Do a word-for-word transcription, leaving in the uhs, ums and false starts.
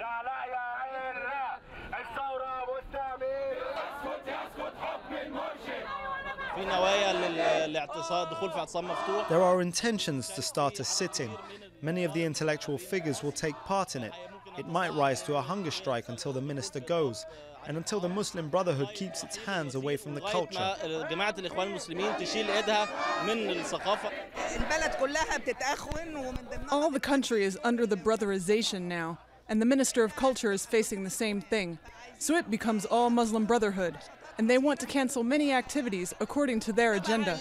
لا لا يا عين لا، الثورة والتأمين. اسكت يسكت حكم المرشد. في نوايا للاعتصام، دخول في اعتصام مفتوح. There are intentions to start a sit-in. Many of the intellectual figures will take part in it. It might rise to a hunger strike until the minister goes, and until the Muslim Brotherhood keeps its hands away from the culture. All the country is under the brotherization now, and the Minister of Culture is facing the same thing. So it becomes all Muslim Brotherhood, and they want to cancel many activities according to their agenda.